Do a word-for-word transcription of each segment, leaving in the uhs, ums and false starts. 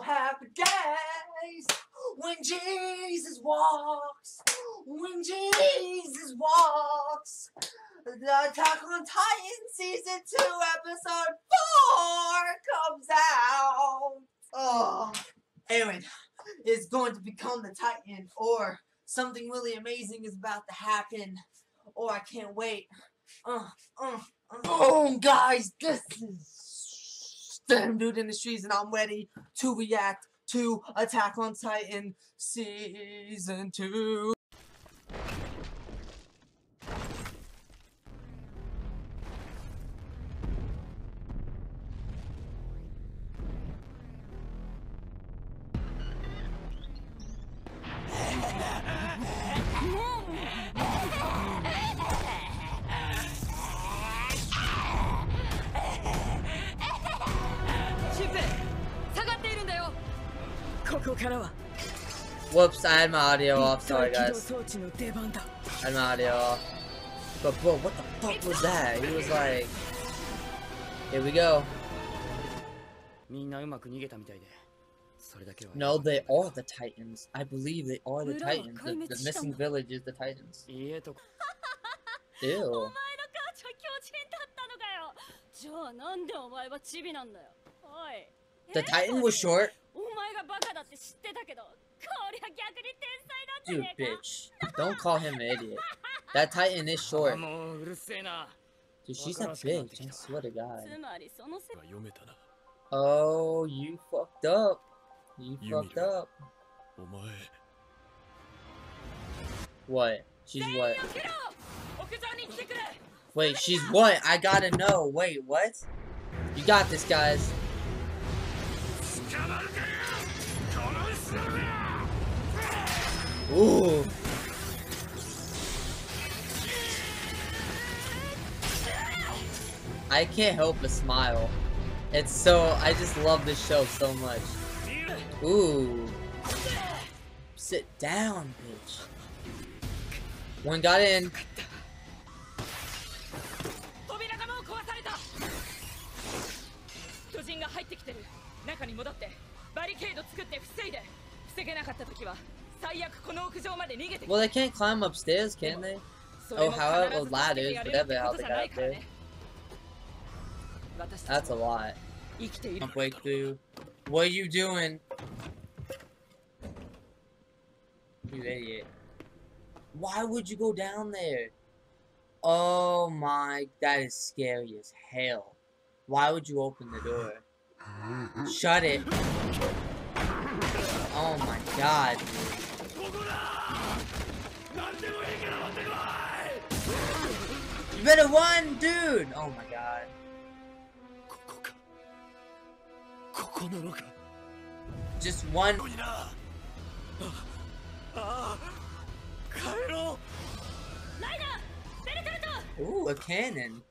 Happy days when Jesus walks, when Jesus walks. The Attack on Titan season two episode four comes out. Oh, Eren is going to become the Titan, or something really amazing is about to happen. Or oh, I can't wait. Uh, uh, uh. Boom, guys, this is Damn Dude Industries, and I'm ready to react to Attack on Titan Season two. Whoops, I had my audio off, sorry guys. I had my audio off. But bro, what the fuck was that? He was like, here we go. No, they are the Titans. I believe they are the Titans. The, the missing village is the Titans. Ew. The Titan was short. Dude, bitch. Don't call him an idiot. That Titan is short. Dude, she's a bitch. I swear to God. Oh, you fucked up. You fucked up. What? She's what? Wait, she's what? I gotta know. Wait, what? You got this, guys. Ooh. I can't help but smile. It's so, I just love this show so much. Ooh. Sit down, bitch. One got in. Well, they can't climb upstairs, can they? Oh, however loud it is, whatever how they got up there. That's a lot. Breakthrough. What are you doing? You idiot. Why would you go down there? Oh my, that is scary as hell. Why would you open the door? Shut it. Oh my god, dude. You better run, dude! Oh my god. Just one. Ooh, a cannon.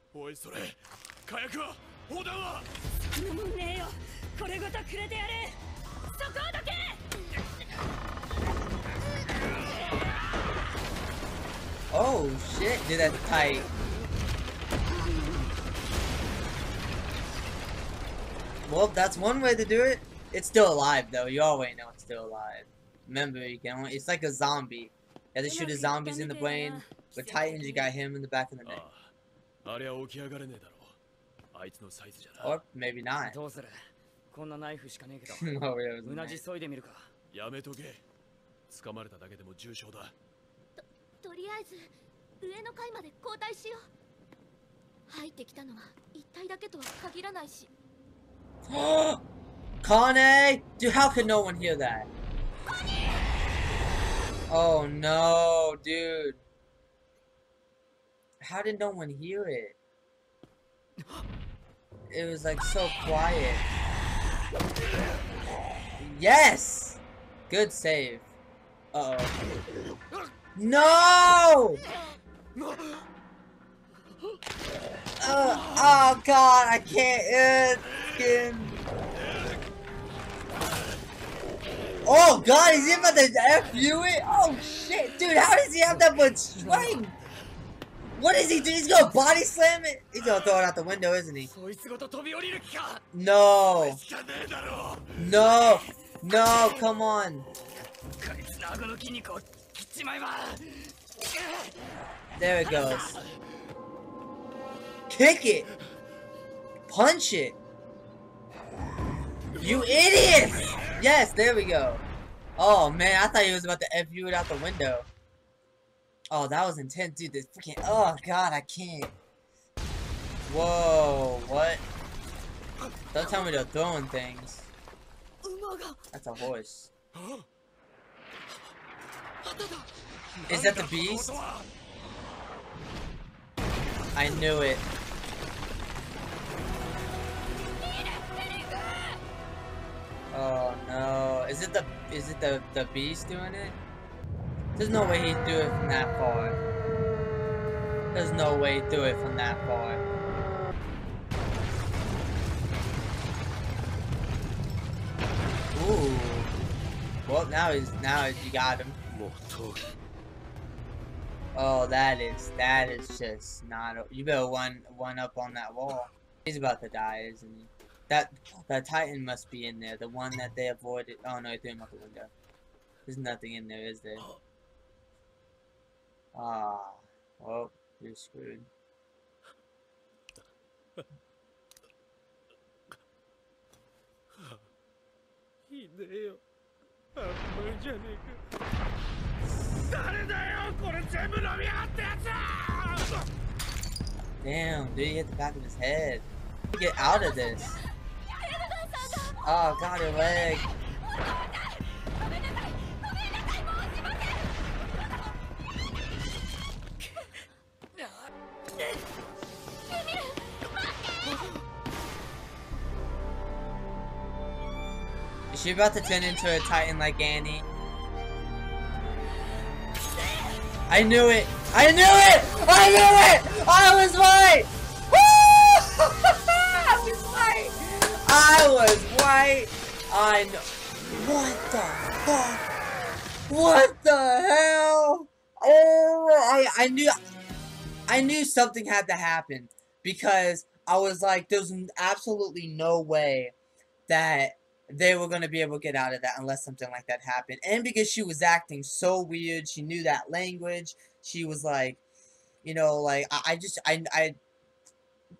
Oh shit, dude, that's tight. Well, that's one way to do it. It's still alive though, you always know it's still alive. Remember, you can only, it's like a zombie. You have to shoot the zombies in the brain. With Titans, you got him in the back of the neck. Or maybe not. No, it wasn't that. Connie! Dude, how could no one hear that? Oh no, dude. How did no one hear it? It was like so quiet. Yes! Good save. Uh oh. No! Uh, oh god, I can't. Uh, oh god, is he about to F you it? Oh shit, dude, how does he have that much strength? What is he doing? He's gonna body slam it? He's gonna throw it out the window, isn't he? No. No. No, come on. There it goes. Kick it. Punch it. You idiot! Yes, there we go. Oh man, I thought he was about to F you it out the window. Oh, that was intense, dude. This freaking. Oh god, I can't. Whoa, what? Don't tell me they're throwing things. That's a horse. Is that the beast? I knew it. Oh no! Is it the is it the the beast doing it? There's no way he threw it from that far. There's no way he threw it from that far. Ooh. Well, now he's now he's, you got him. Oh, that is that is just not. A, you better one one up on that wall. He's about to die, isn't he? That, that Titan must be in there, the one that they avoided. Oh no, he threw him out the window. There's nothing in there, is there? Ah, well, you're screwed. Damn, dude, he hit the back of his head. Get out of this. Oh god, her leg. Is she about to turn into a Titan like Annie? I knew it! I knew it! I knew it! I was right! Woo! I was right! I was right! I know. What the fuck? What the hell? Oh, I, I knew I knew something had to happen because I was like, there's absolutely no way that they were gonna be able to get out of that unless something like that happened. And because she was acting so weird, she knew that language. She was like, you know, like I, I just I I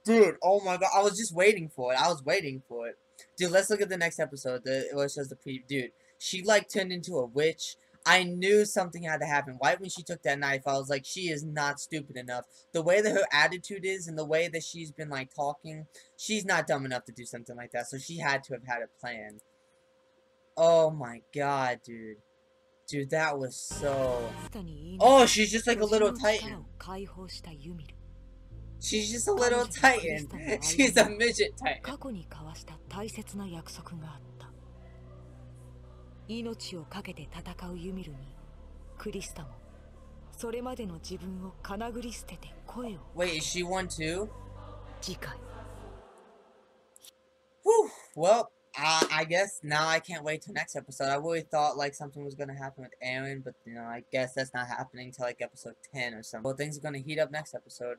dude, oh my god, I was just waiting for it. I was waiting for it. Dude, let's look at the next episode. The, it shows the pre- Dude, she, like, turned into a witch. I knew something had to happen. Right when she took that knife, I was like, she is not stupid enough. The way that her attitude is and the way that she's been, like, talking, she's not dumb enough to do something like that. So she had to have had a plan. Oh my god, dude. Dude, that was so... Oh, she's just like a little Titan. She's just a little Titan. She's a midget Titan. Wait, is she one too? Whew. Well, I, I guess now I can't wait till next episode. I really thought like something was gonna happen with Eren, but you know, I guess that's not happening till like episode ten or something. Well, things are gonna heat up next episode.